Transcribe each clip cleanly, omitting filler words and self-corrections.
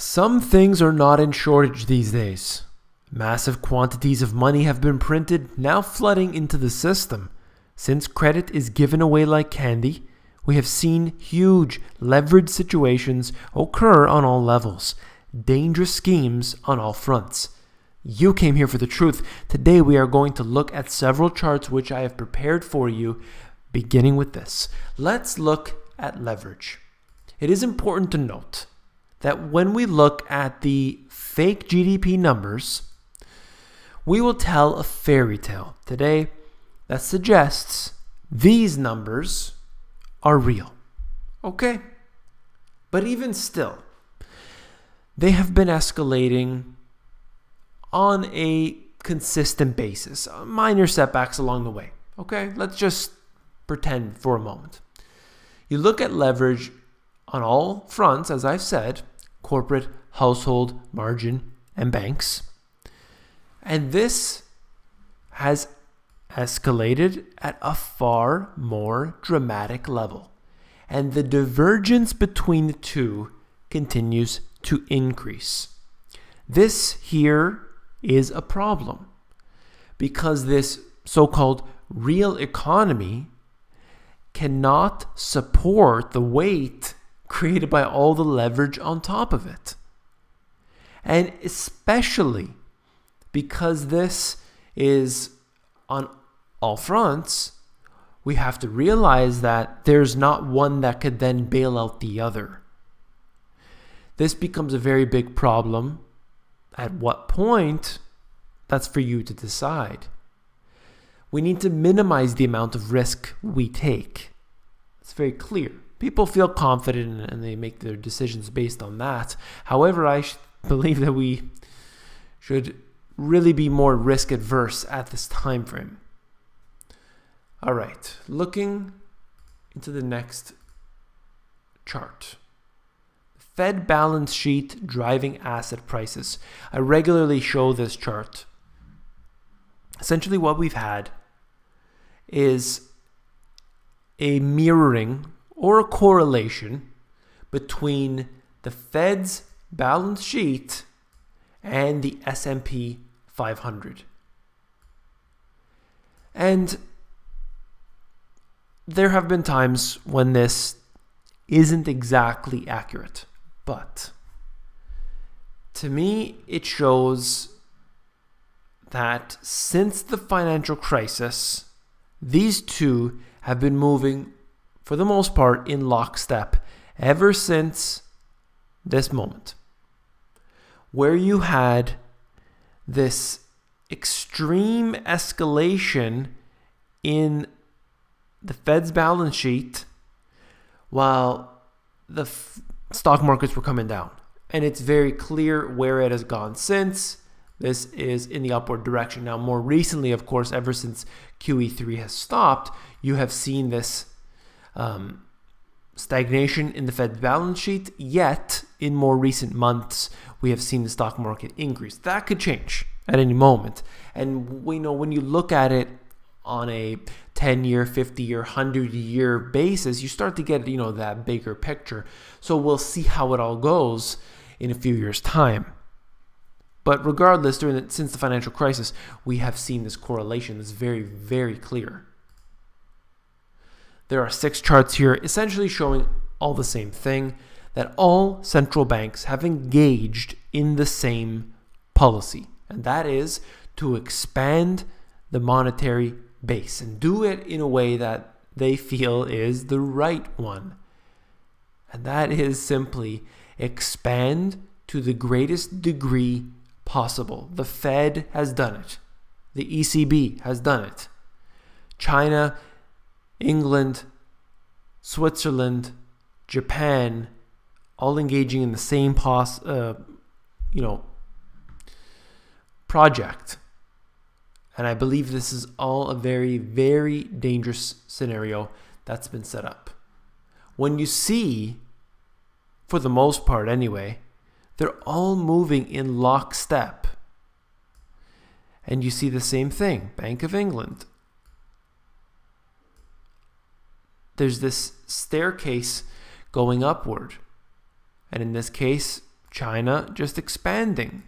Some things are not in shortage these days. Massive quantities of money have been printed, now flooding into the system. Since credit is given away like candy, we have seen huge leveraged situations occur on all levels. Dangerous schemes on all fronts. You came here for the truth. Today we are going to look at several charts which I have prepared for you, beginning with this. Let's look at leverage. It is important to note that when we look at the fake GDP numbers, we will tell a fairy tale today that suggests these numbers are real. Okay? But even still, they have been escalating on a consistent basis, minor setbacks along the way. Okay? Let's just pretend for a moment. You look at leverage on all fronts, as I've said, corporate, household, margin, and banks. And this has escalated at a far more dramatic level. And the divergence between the two continues to increase. This here is a problem because this so-called real economy cannot support the weight created by all the leverage on top of it. And especially because this is on all fronts, we have to realize that there's not one that could then bail out the other. This becomes a very big problem. At what point? That's for you to decide. We need to minimize the amount of risk we take. It's very clear. People feel confident and they make their decisions based on that. However, I believe that we should really be more risk adverse at this time frame. All right, looking into the next chart. Fed balance sheet driving asset prices. I regularly show this chart. Essentially what we've had is a mirroring or a correlation between the Fed's balance sheet and the S&P 500. And there have been times when this isn't exactly accurate, but to me it shows that since the financial crisis, these two have been moving for the most part in lockstep ever since this moment, where you had this extreme escalation in the Fed's balance sheet while the stock markets were coming down. And it's very clear where it has gone since. This is in the upward direction. Now, more recently, of course, ever since QE3 has stopped, you have seen this stagnation in the Fed balance sheet, yet in more recent months, we have seen the stock market increase. That could change at any moment. And we know when you look at it on a 10-year, 50-year, 100-year basis, you start to get, that bigger picture. So we'll see how it all goes in a few years' time. But regardless, since the financial crisis, we have seen this correlation that's very, very clear. There are 6 charts here essentially showing all the same thing, that all central banks have engaged in the same policy, and that is to expand the monetary base and do it in a way that they feel is the right one. And that is simply expand to the greatest degree possible. The Fed has done it. The ECB has done it. China, England, Switzerland, Japan, all engaging in the same project. And I believe this is all a very, very dangerous scenario that's been set up. When you see, for the most part anyway, they're all moving in lockstep. And you see the same thing, Bank of England. There's this staircase going upward. And in this case, China just expanding.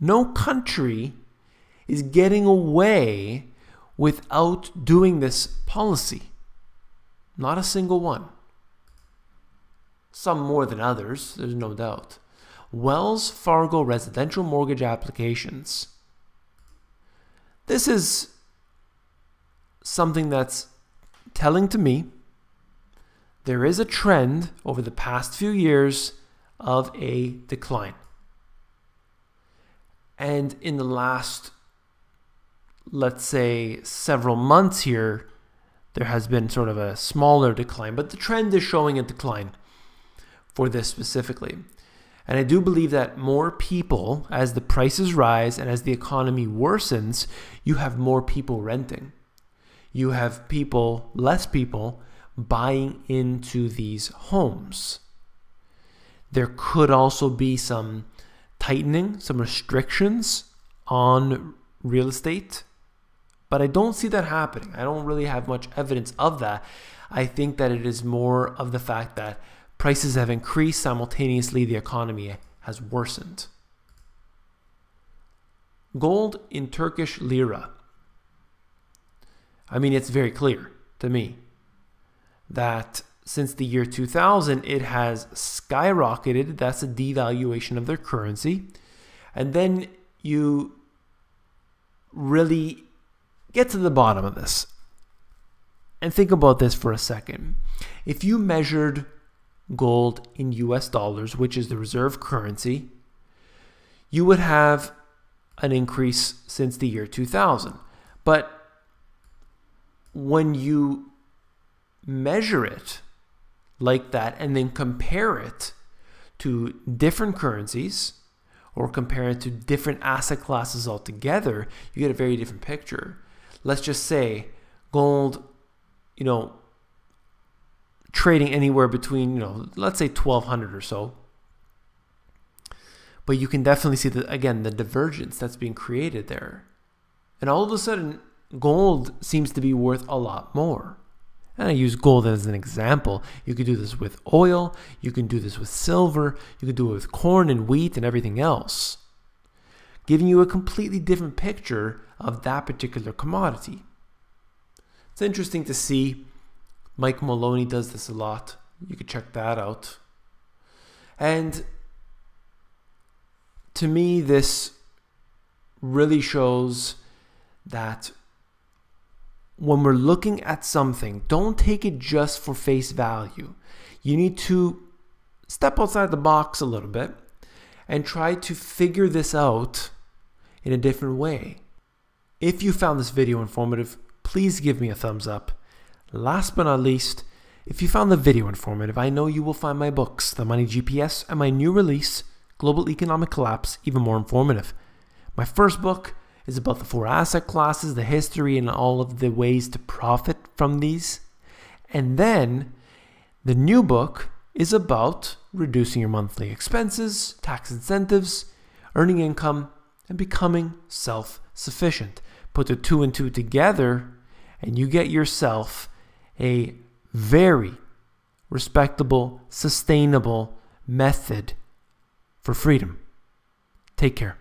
No country is getting away without doing this policy. Not a single one. Some more than others, there's no doubt. Wells Fargo residential mortgage applications. This is something that's telling to me there is a trend over the past few years of a decline. And in the last, let's say, several months here, there has been sort of a smaller decline, but the trend is showing a decline for this specifically. And I do believe that more people, as the prices rise and as the economy worsens, you have more people renting. You have people, less people, buying into these homes. There could also be some tightening, some restrictions on real estate, but I don't see that happening. I don't really have much evidence of that. I think that it is more of the fact that prices have increased simultaneously, the economy has worsened. Gold in Turkish lira. I mean, it's very clear to me that since the year 2000, it has skyrocketed. That's a devaluation of their currency. And then you really get to the bottom of this. And think about this for a second. If you measured gold in US dollars, which is the reserve currency, you would have an increase since the year 2000. But when you measure it like that and then compare it to different currencies or compare it to different asset classes altogether, you get a very different picture. Let's just say gold, trading anywhere between, let's say 1,200 or so. But you can definitely see that, again, the divergence that's being created there. And all of a sudden, gold seems to be worth a lot more. And I use gold as an example. You could do this with oil. You can do this with silver. You could do it with corn and wheat and everything else, giving you a completely different picture of that particular commodity. It's interesting to see. Mike Maloney does this a lot. You could check that out. And to me, this really shows that when we're looking at something, don't take it just for face value. You need to step outside the box a little bit and try to figure this out in a different way. If you found this video informative, please give me a thumbs up. Last but not least, if you found the video informative, I know you will find my books, The Money GPS, and my new release, Global Economic Collapse, even more informative. My first book is about the 4 asset classes, the history, and all of the ways to profit from these. And then the new book is about reducing your monthly expenses, tax incentives, earning income, and becoming self-sufficient. Put the 2 and 2 together, and you get yourself a very respectable, sustainable method for freedom. Take care.